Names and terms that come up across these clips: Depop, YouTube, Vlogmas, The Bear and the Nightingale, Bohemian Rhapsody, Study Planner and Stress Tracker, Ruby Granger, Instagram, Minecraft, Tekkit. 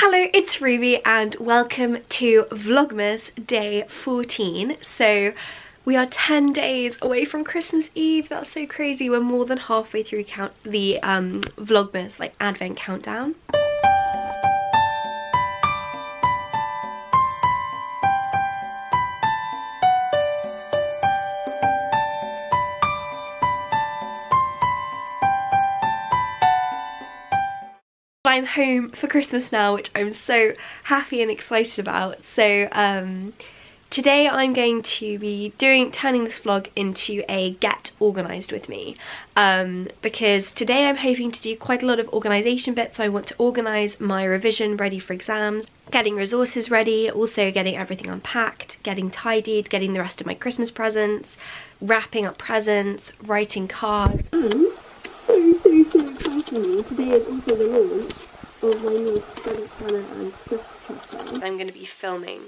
Hello, it's Ruby and welcome to Vlogmas day 14. So we are 10 days away from Christmas Eve. That's so crazy. We're more than halfway through the Vlogmas like advent countdown. I'm home for Christmas now, which I'm so happy and excited about. So today I'm going to be turning this vlog into a get organised with me, because today I'm hoping to do quite a lot of organisation bits. So I want to organise my revision ready for exams, getting resources ready, also getting everything unpacked, getting tidied, getting the rest of my Christmas presents, wrapping up presents, writing cards. So excitingly, today is also the launch of my new Study Planner and Stress Tracker. I'm going to be filming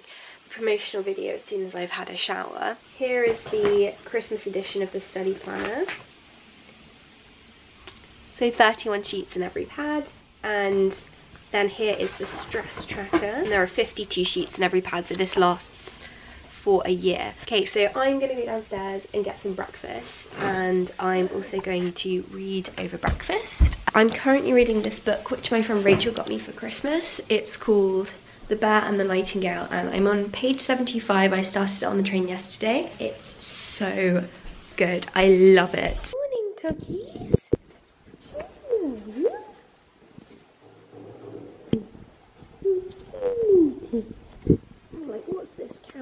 a promotional video as soon as I've had a shower. Here is the Christmas edition of the Study Planner. So 31 sheets in every pad, and then here is the Stress Tracker. And there are 52 sheets in every pad, so this lasts for a year. Okay, so I'm going to go downstairs and get some breakfast, and I'm also going to read over breakfast. I'm currently reading this book which my friend Rachel got me for Christmas. It's called The Bear and the Nightingale, and I'm on page 75. I started it on the train yesterday. It's so good. I love it. Morning, Toggies.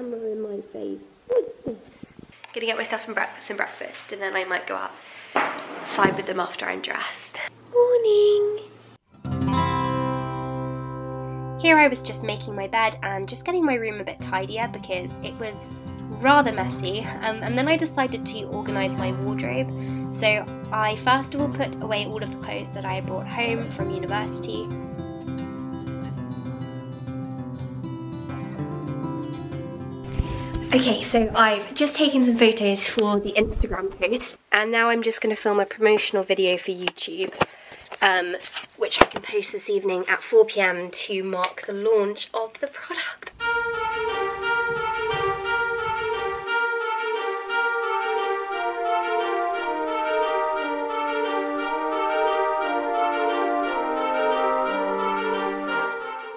In my face. Gonna get myself some breakfast and then I might go outside with them after I'm dressed. Morning! Here I was just making my bed and just getting my room a bit tidier because it was rather messy, and then I decided to organise my wardrobe. So I first of all put away all of the clothes that I brought home from university. Okay, so I've just taken some photos for the Instagram post, and now I'm just going to film a promotional video for YouTube, which I can post this evening at 4 PM to mark the launch of the product.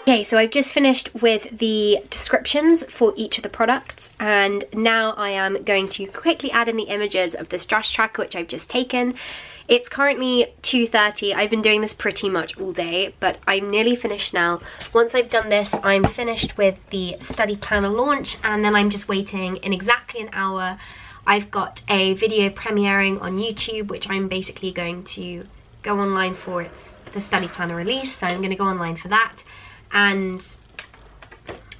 Okay, so I've just finished with the descriptions for each of the products, and now I am going to quickly add in the images of the Stress Tracker which I've just taken. It's currently 2:30. I've been doing this pretty much all day, but I'm nearly finished now. Once I've done this, I'm finished with the Study Planner launch, and then I'm just waiting. In exactly an hour, I've got a video premiering on YouTube, which I'm basically going to go online for. It's the Study Planner release, so I'm going to go online for that. And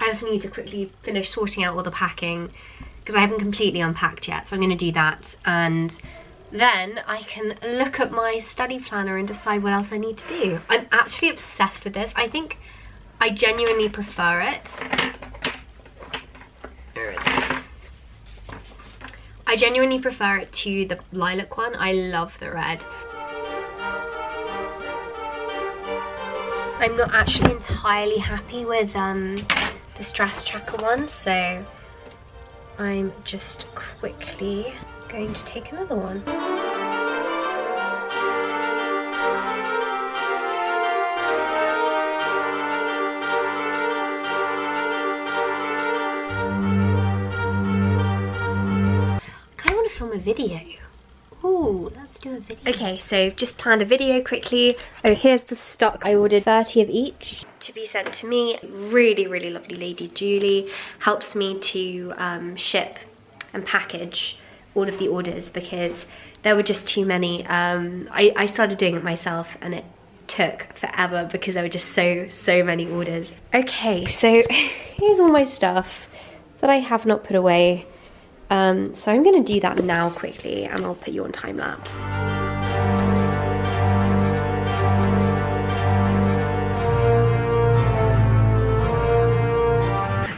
I also need to quickly finish sorting out all the packing because I haven't completely unpacked yet, so I'm going to do that, and then I can look at my Study Planner and decide what else I need to do. I'm actually obsessed with this. I think I genuinely prefer it. Where is it? I genuinely prefer it to the lilac one. I love the red. I'm not actually entirely happy with the Stress Tracker one, so I'm just quickly going to take another one. I kind of want to film a video. Ooh, let's do a video. Okay, so just planned a video quickly. Oh, here's the stock. I ordered 30 of each to be sent to me. Really, really lovely lady, Julie, helps me to ship and package all of the orders because there were just too many. I started doing it myself and it took forever because there were just so many orders. Okay, so here's all my stuff that I have not put away. So I'm going to do that now quickly, and I'll put you on time lapse.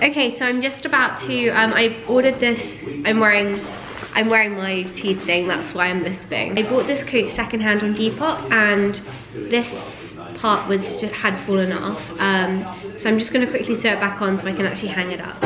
Okay, so I'm just about to, I ordered this, I'm wearing my tea thing, that's why I'm lisping. I bought this coat secondhand on Depop, and this part had fallen off. So I'm just going to quickly sew it back on so I can actually hang it up.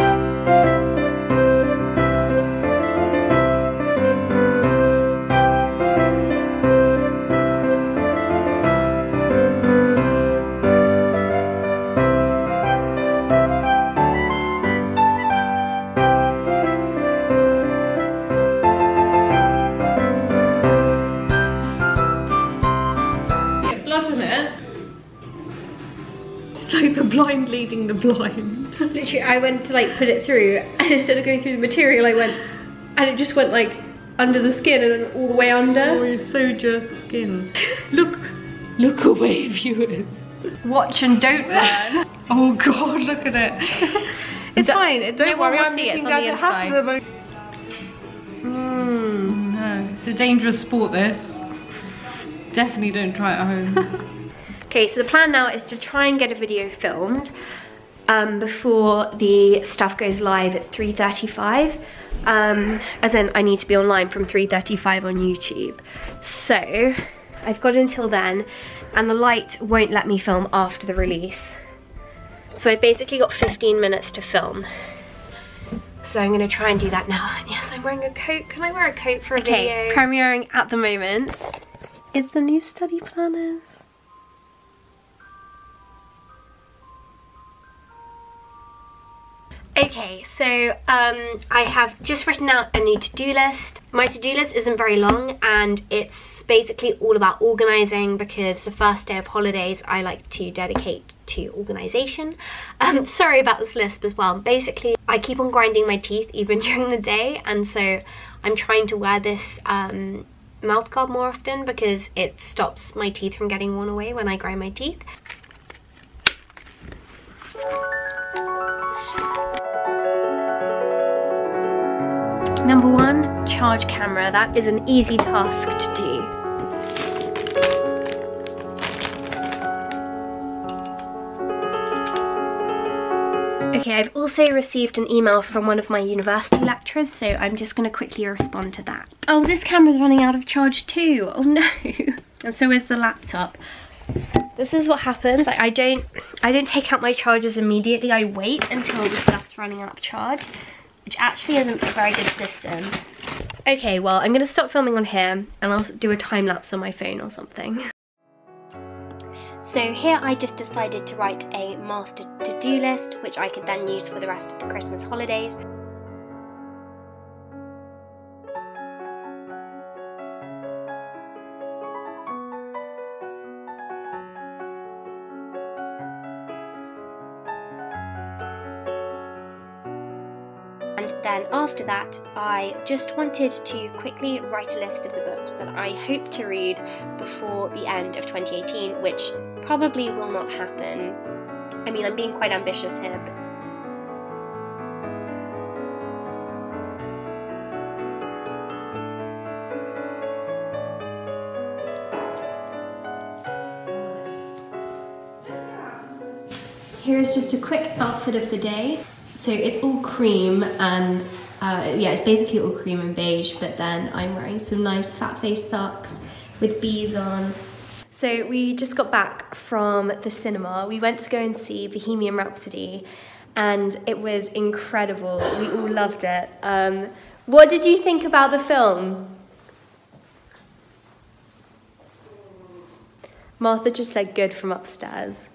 Like the blind leading the blind. Literally, I went to like put it through, and instead of going through the material, I went, and it just went like under the skin and then all the way under. Oh, you soja skin. Look away, viewers. Watch and don't learn. Oh God, look at it. It's fine. Don't worry, I'm missing down to half of them. No, it's a dangerous sport. This definitely don't try it at home. Okay, so the plan now is to try and get a video filmed before the stuff goes live at 3:35. As in, I need to be online from 3:35 on YouTube. So, I've got until then, and the light won't let me film after the release. So I've basically got 15 minutes to film. So I'm gonna try and do that now. And yes, I'm wearing a coat. Can I wear a coat for a video? Okay, premiering at the moment is the new study planners. Okay, so I have just written out a new to-do list. My to-do list isn't very long, and it's basically all about organising, because the first day of holidays I like to dedicate to organisation. Sorry about this lisp as well. Basically, I keep on grinding my teeth even during the day, and so I'm trying to wear this mouth guard more often because it stops my teeth from getting worn away when I grind my teeth. Number one, charge camera. That is an easy task to do. Okay, I've also received an email from one of my university lecturers, so I'm just going to quickly respond to that. Oh, this camera's running out of charge too. Oh no. And so is the laptop. This is what happens. Like, I don't take out my chargers immediately. I wait until the stuff's running out of charge, which actually isn't a very good system. Okay, well, I'm gonna stop filming on here and I'll do a time lapse on my phone or something. So here I just decided to write a master to-do list, which I could then use for the rest of the Christmas holidays. Then after that, I just wanted to quickly write a list of the books that I hope to read before the end of 2018, which probably will not happen. I mean, I'm being quite ambitious here, but here is just a quick outfit of the day. So it's all cream and, yeah, it's basically all cream and beige, but then I'm wearing some nice fat face socks with bees on. So we just got back from the cinema. We went to go and see Bohemian Rhapsody and it was incredible. We all loved it. What did you think about the film? Martha just said good from upstairs.